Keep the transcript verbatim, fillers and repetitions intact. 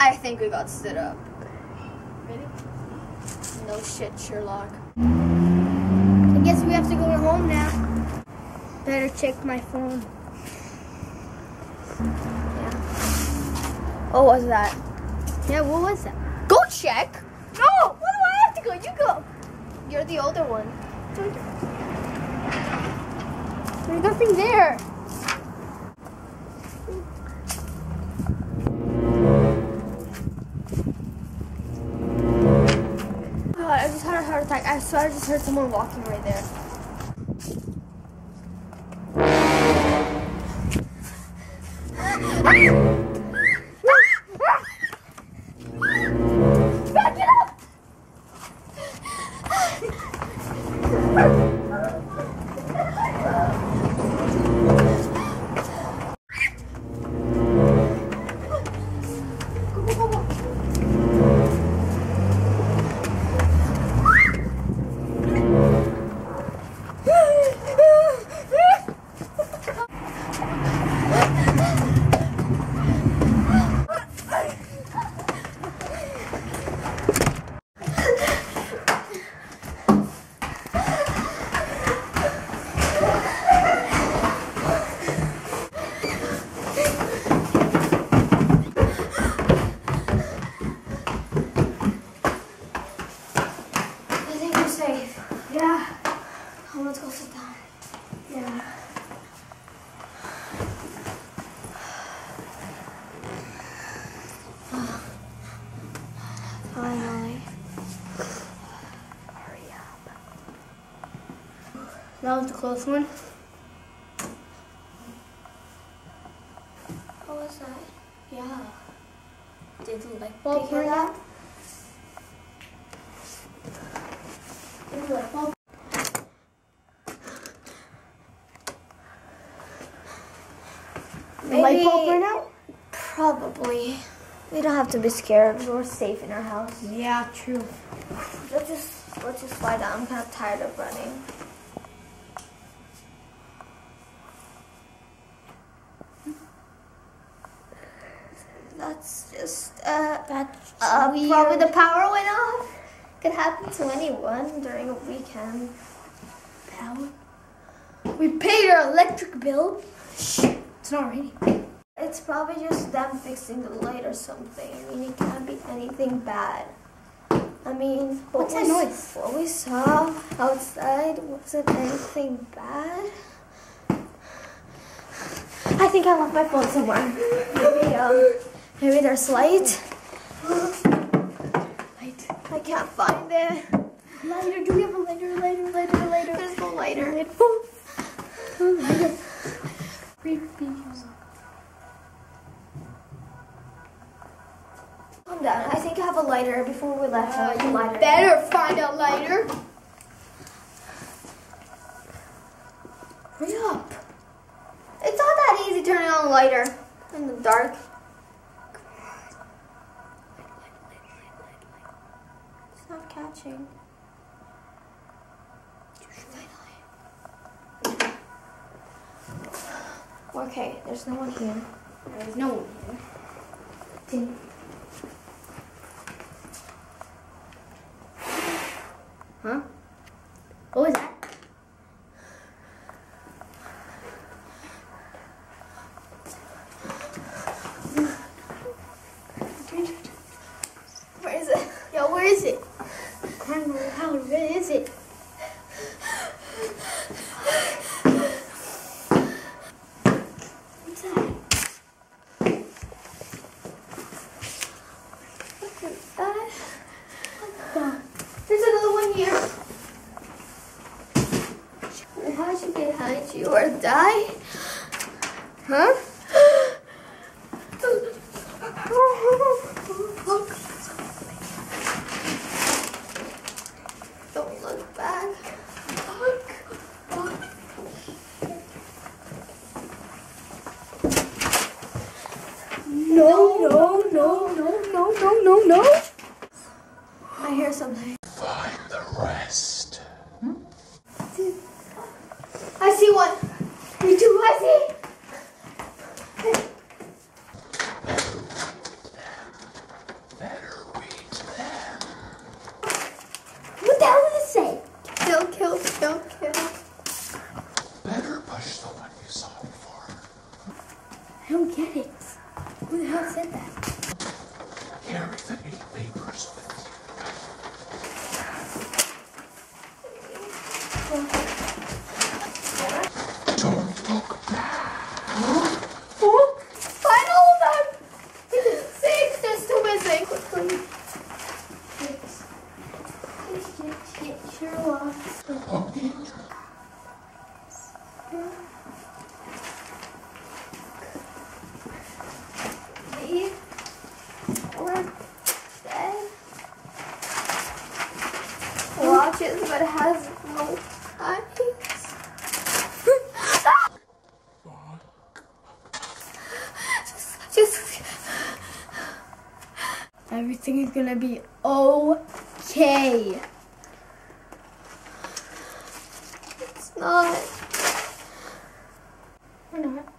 I think we got stood up. Ready? No shit, Sherlock. I guess we have to go home now. Better check my phone. Yeah. What was that? Yeah, what was that? Go check! No! Oh, why do I have to go? You go! You're the older one. There's nothing there. God, I just had a heart attack. I swear I just heard someone walking right there. Back it up! Yeah. Oh, let's go sit down. Yeah. Finally. Hurry up. That was a close one. What was that? Yeah. Did the light bulb burn out? Well, maybe, light bulb burn out? Probably. We don't have to be scared. We're safe in our house. Yeah, true. Let's just let's just lie down. I'm kind of tired of running. That's just uh, That's uh weird. Probably the power went off. Could happen to anyone during a weekend. Power. We paid our electric bill. Shh, it's not raining. It's probably just them fixing the light or something. I mean, it can't be anything bad. I mean, what's that noise? What we saw outside wasn't anything bad. I think I left my phone somewhere. Maybe um, maybe there's light. I can't find it. Lighter, do we have a lighter, lighter, lighter, lighter? There's no lighter. Lighter. Oh, creepy. Calm down. I think I have a lighter. Before we left, uh, I have a lighter. Better find a lighter. Hurry up. It's not that easy turning on a lighter in the dark. Not catching. Okay, there's no one here. There's no one here. Huh? What was that? Where is it? Yo, where is it? How red is it? What's that? Look at that. What the? There's another one here. Why should they hide you or die? Huh? No, no, no, no, no, no, no, no. I hear something. Find the rest. Hmm? I see one. Me too, I see. so cute. Better push the one you saw before. I don't get it. Who the hell said that? Carry the eight papers with you. Don't look back. Look. Find all of them. There's six. There's two missing. Quickly. Sure was. Okay. Eight. We're dead. Watches, but has no eyes. just, just. Everything is gonna be okay. It's not. We're not.